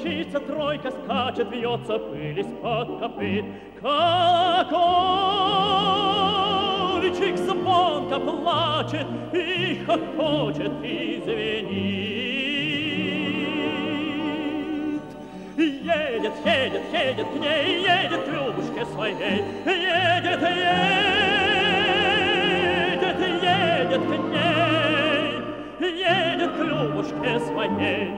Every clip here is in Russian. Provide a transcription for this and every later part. мчится тройка, скачет, вьется пыль из-под копыт. Как овечек звонко плачет и хохочет, и звенит. Едет, едет, едет к ней, едет к любушке своей, едет, едет, едет к ней, едет к любушке своей.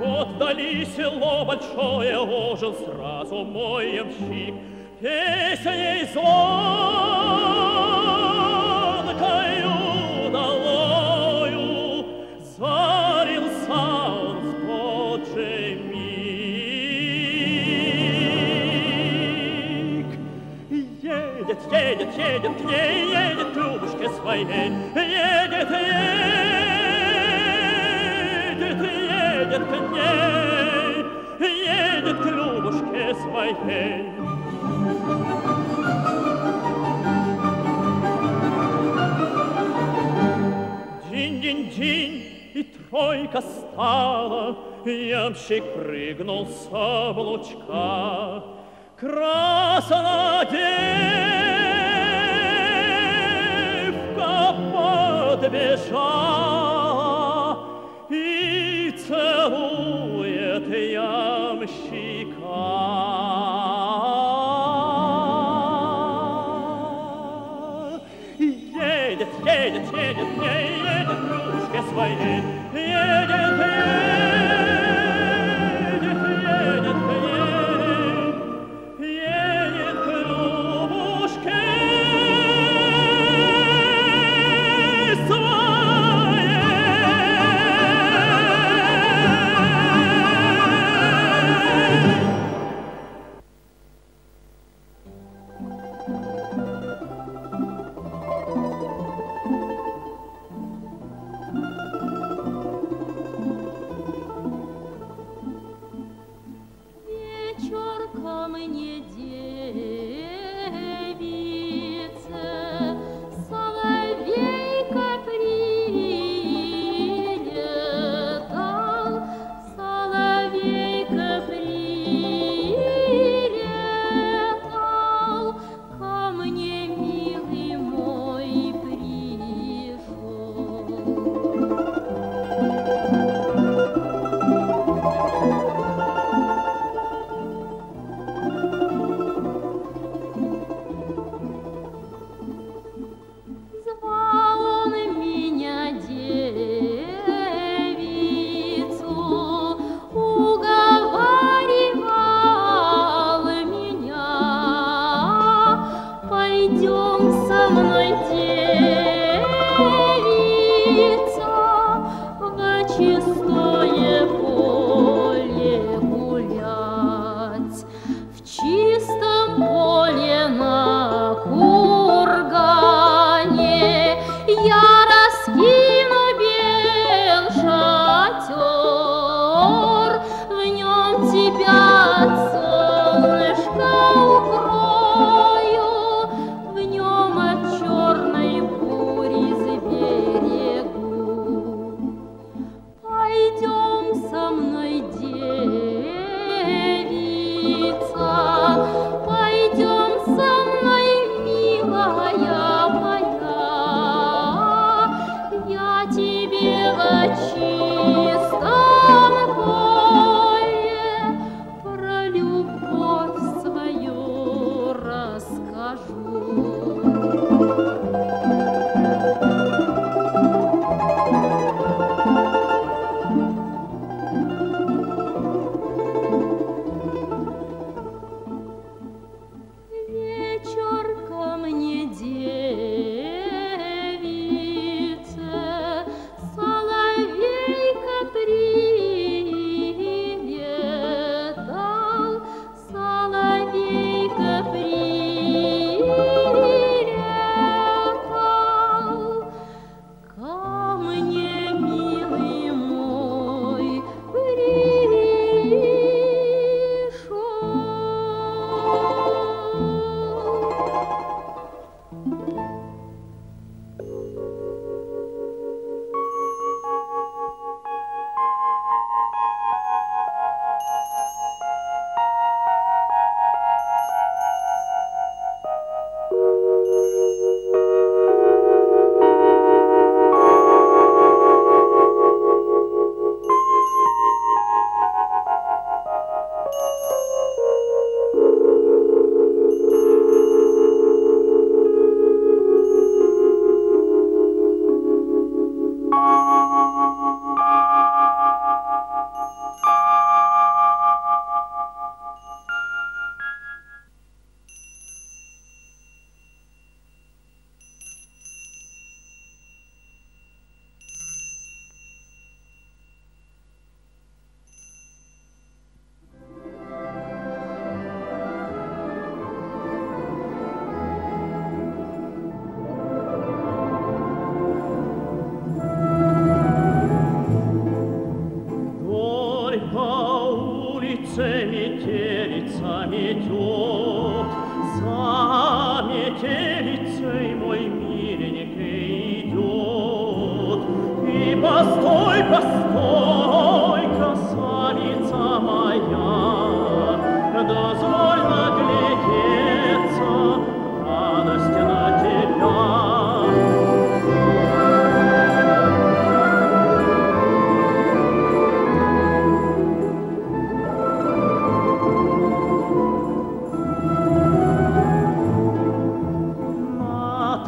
Вдали село большое ожил сразу мой ямщик, песней звонкою долою зарился он в тот же миг. Едет, едет, едет к ней, едет к любушке своей, едет, едет, едет к ней, едет к любушке своей. Динь-динь-динь, и тройка стала, ямщик прыгнул с облучка. Краснодевка подбежала и целует ямщика. Едет, едет, едет к ней, едет к любушке своей, едет, едет, едет к ней, едет к любушке своей.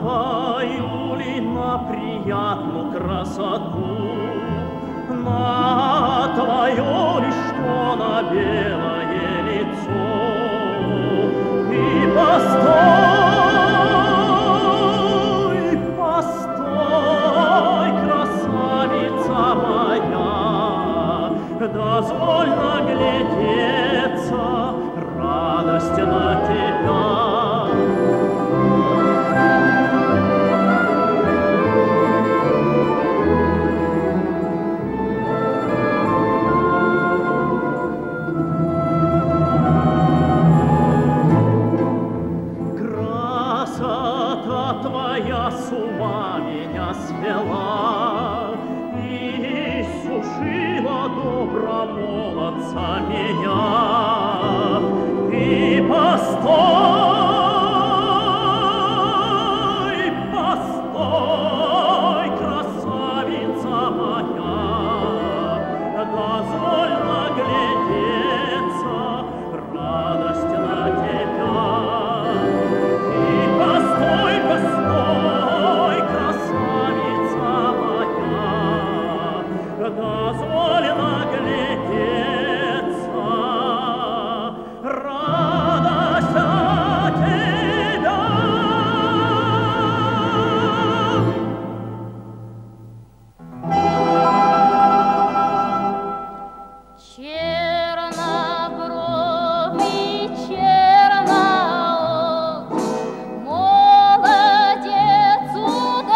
твою ли на приятную красоту, на твое ли, что на белое лицо. И постой, постой, красавица моя, дозволь наглядеться, радость на тебя. Твоя с ума меня свела и иссушила добра молодца меня. Ты постой, постой, красавица моя, дозволь наглядеться, радость на тебя. И постой, постой, дозволь наглядеться, радость от тебя. Чернобровый, черноок, молодец угадый.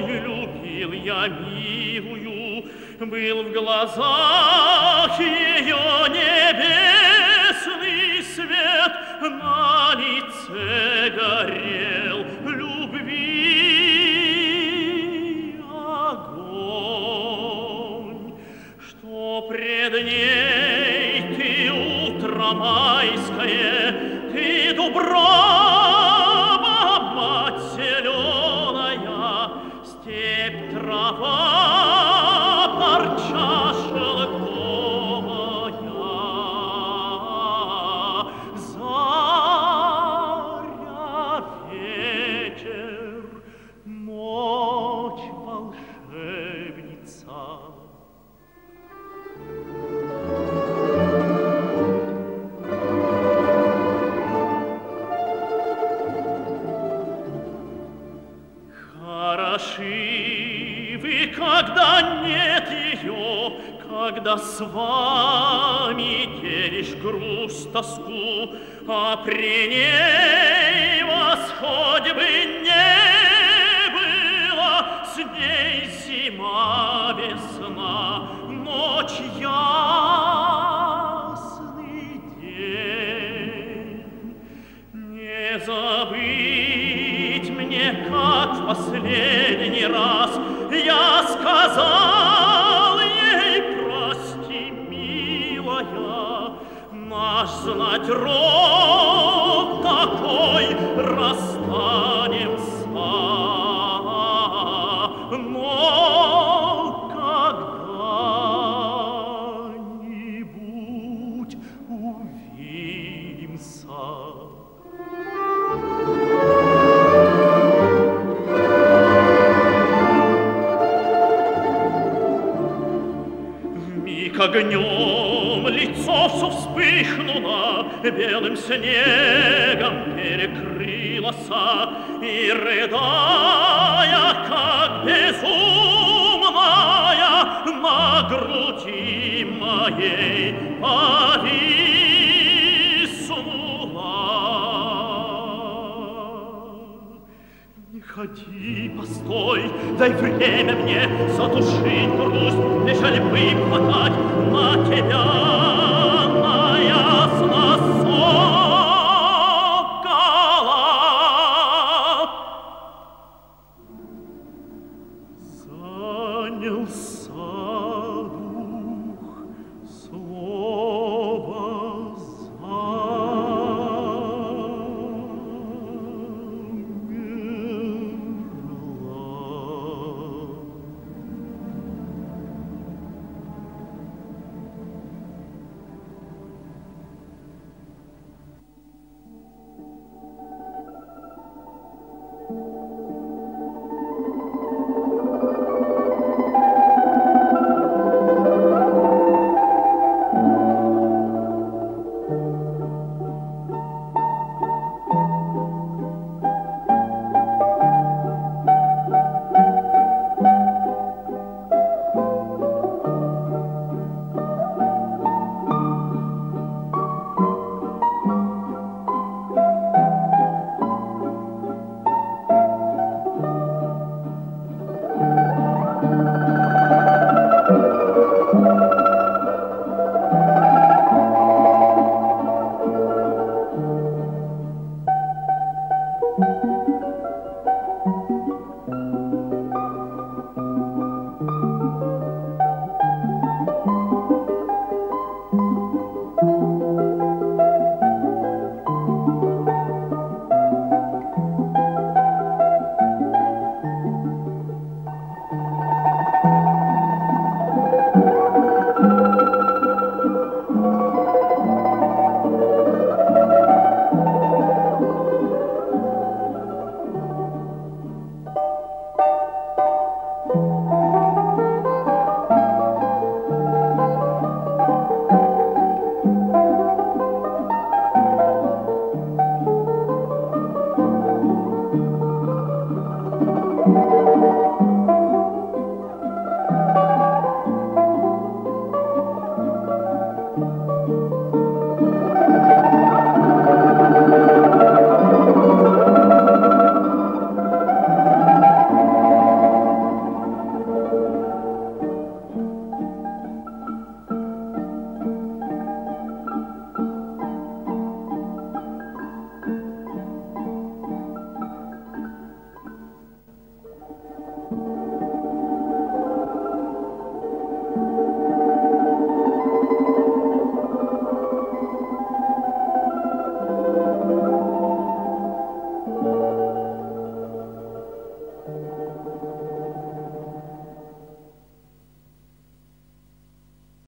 тобою любил я милую, был в глазах ее небесный свет, на лице горел любви огонь, что пред ней ты утро майское, ты дубро. Когда с вами делишь грусть, тоску, а при ней вас хоть бы не было, с ней зима, весна, ночь, ясный день. Не забыть мне, как в последний раз я сказал, наш знать род такой, расстанемся, но когда-нибудь увидимся. Вмиг огнем лицо все вспыхнуло, белым снегом перекрыло са, и, рыдая, как безумная, на груди моей повисла. Не ходи, постой, дай время мне затушить грусть, лишь альбы хватать на тебя. Сокола занялся.